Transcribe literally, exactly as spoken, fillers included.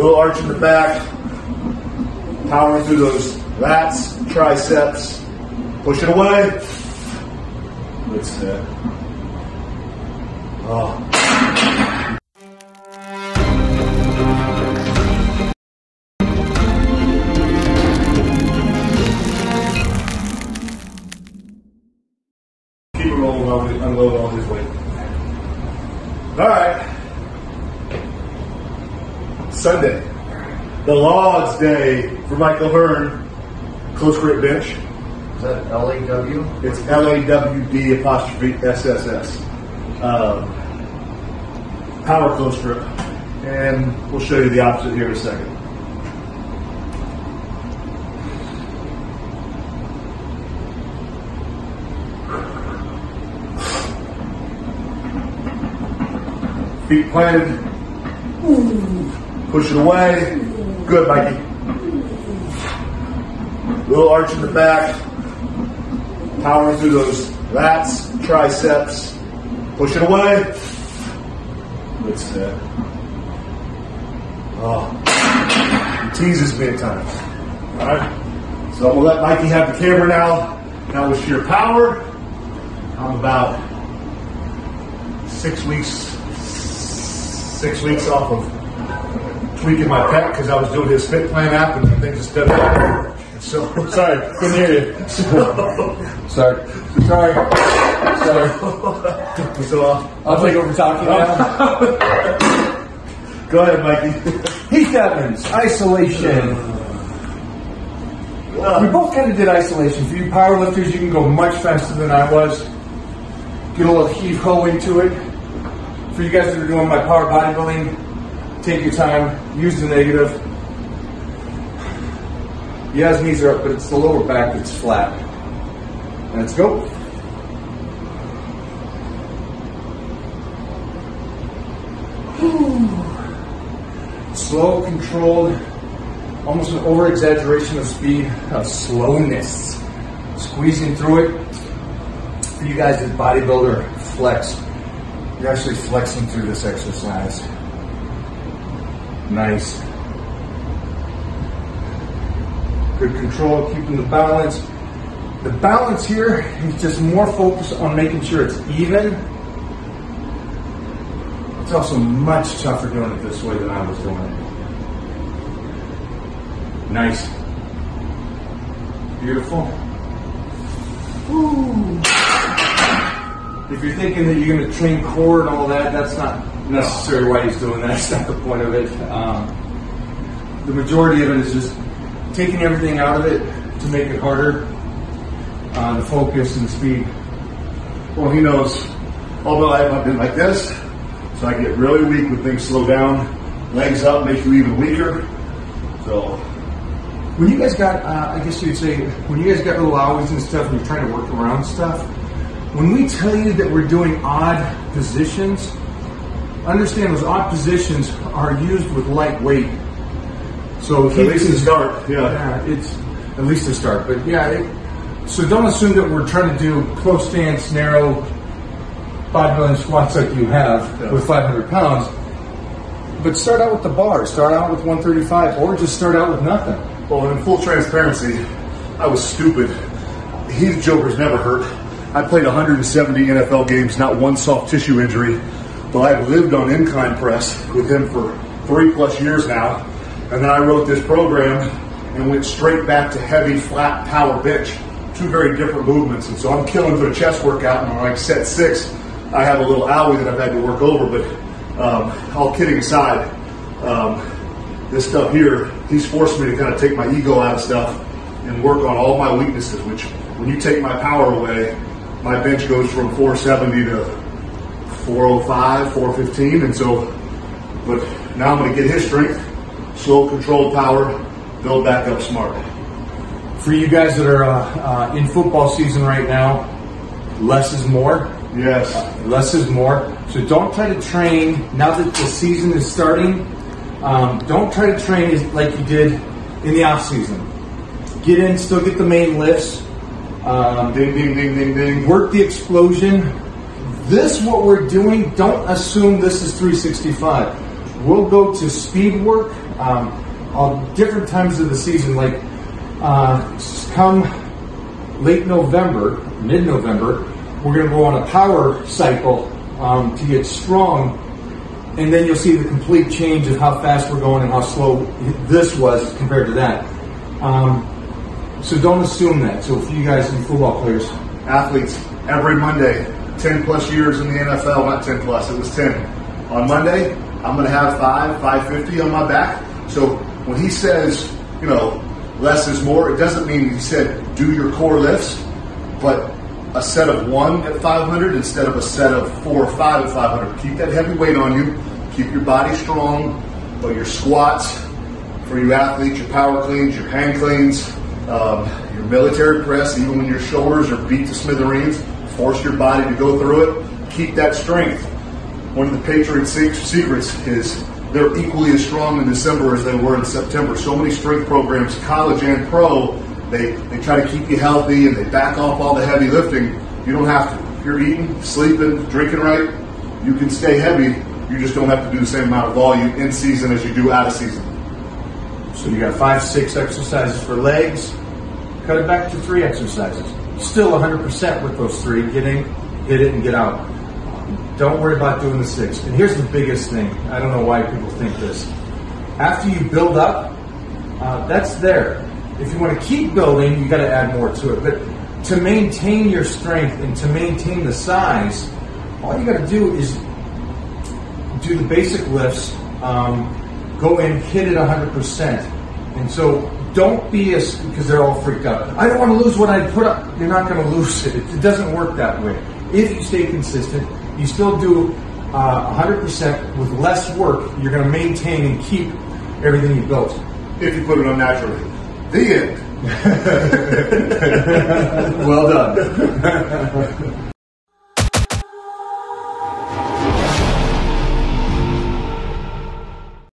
little arch in the back, powering through those lats, triceps, push it away. That's it. Oh. Unload all his weight. Alright. Sunday. The Log's Day for Mike O'Hearn. Close grip bench. Is that L A W? It's L A W D apostrophe S S S. Um, power close grip. And we'll show you the opposite here in a second. Feet planted. Push it away. Good, Mikey. Little arch in the back. Powering through those lats, triceps. Push it away. That's it. Oh, he teases me at times. All right. So we'll let Mikey have the camera now. Now with sheer power, I'm about six weeks. Six weeks off of tweaking my pec because I was doing his fit plan app and things just stepped up. So sorry, couldn't hear you. So, sorry, sorry, sorry. So uh, I'll take over talking now. Go ahead, Mikey. Heath Evans, isolation. Uh, we both kind of did isolation. For you powerlifters, you can go much faster than I was. Get a little heave ho into it. For you guys that are doing my power bodybuilding, take your time, use the negative. Yes, knees are up, but it's the lower back that's flat. Let's go. Whew. Slow, controlled, almost an over-exaggeration of speed, of slowness. Squeezing through it. For you guys that bodybuilder, flex. You're actually flexing through this exercise. Nice. Good control, keeping the balance. The balance here is just more focused on making sure it's even. It's also much tougher doing it this way than I was doing it. Nice. Beautiful. Ooh. If you're thinking that you're going to train core and all that, that's not necessarily why he's doing that. That's not the point of it. Um, the majority of it is just taking everything out of it to make it harder. Uh, the focus and the speed. Well, he knows. Although I've been like this, so I get really weak when things slow down. Legs up make you even weaker. So when you guys got, uh, I guess you'd say, when you guys got little hours and stuff, and you're trying to work around stuff. When we tell you that we're doing odd positions, understand those odd positions are used with light weight. So at least to start, yeah. yeah, it's at least to start. But yeah, it, so don't assume that we're trying to do close stance, narrow, bodybuilding squats like you have yeah. with five hundred pounds. But start out with the bar. Start out with one thirty-five, or just start out with nothing. Well, in full transparency, I was stupid. Heath Joker's never hurt. I played one hundred seventy N F L games, not one soft tissue injury, but I've lived on incline press with him for three plus years now. And then I wrote this program and went straight back to heavy, flat, power bench. Two very different movements. And so I'm killing for the chest workout, and on like set six, I have a little owie that I've had to work over, but um, all kidding aside, um, this stuff here, he's forced me to kind of take my ego out of stuff and work on all my weaknesses, which when you take my power away, my bench goes from four seventy to four oh five, four fifteen, and so, but now I'm gonna get his strength, slow, controlled power, build back up smart. For you guys that are uh, uh, in football season right now, less is more. Yes. Uh, less is more. So don't try to train, now that the season is starting, um, don't try to train like you did in the off season. Get in, still get the main lifts, Um, ding, ding, ding, ding, ding. Work the explosion. This, what we're doing, don't assume this is three sixty-five. we'll go to speed work um, on different times of the season, like uh, come late November, mid-November, we're going to go on a power cycle um, to get strong, and then you'll see the complete change of how fast we're going and how slow this was compared to that. Um, so don't assume that. So for you guys and football players, athletes, every Monday, ten plus years in the N F L, not ten plus, it was ten. On Monday, I'm going to have five, five fifty on my back. So when he says, you know, less is more, it doesn't mean he said do your core lifts, but a set of one at five hundred instead of a set of four or five at five hundred. Keep that heavy weight on you. Keep your body strong, but your squats for you athletes, your power cleans, your hand cleans, um, your military press, even when your shoulders are beat to smithereens, force your body to go through it. Keep that strength. One of the Patriots' secrets is they're equally as strong in December as they were in September. So many strength programs, college and pro, they, they try to keep you healthy and they back off all the heavy lifting. You don't have to. If you're eating, sleeping, drinking right, you can stay heavy. You just don't have to do the same amount of volume in season as you do out of season. So you got five, six exercises for legs. Cut it back to three exercises. Still one hundred percent with those three. Get in, hit it, and get out. Don't worry about doing the six. And here's the biggest thing. I don't know why people think this. After you build up, uh, that's there. If you want to keep building, you got to add more to it. But to maintain your strength and to maintain the size, all you got to do is do the basic lifts, um, go in, hit it one hundred percent. And so don't be as, because they're all freaked out. I don't want to lose what I put up. You're not going to lose it. It doesn't work that way. If you stay consistent, you still do uh, one hundred percent with less work. You're going to maintain and keep everything you built. If you put it on naturally. The end. Well done.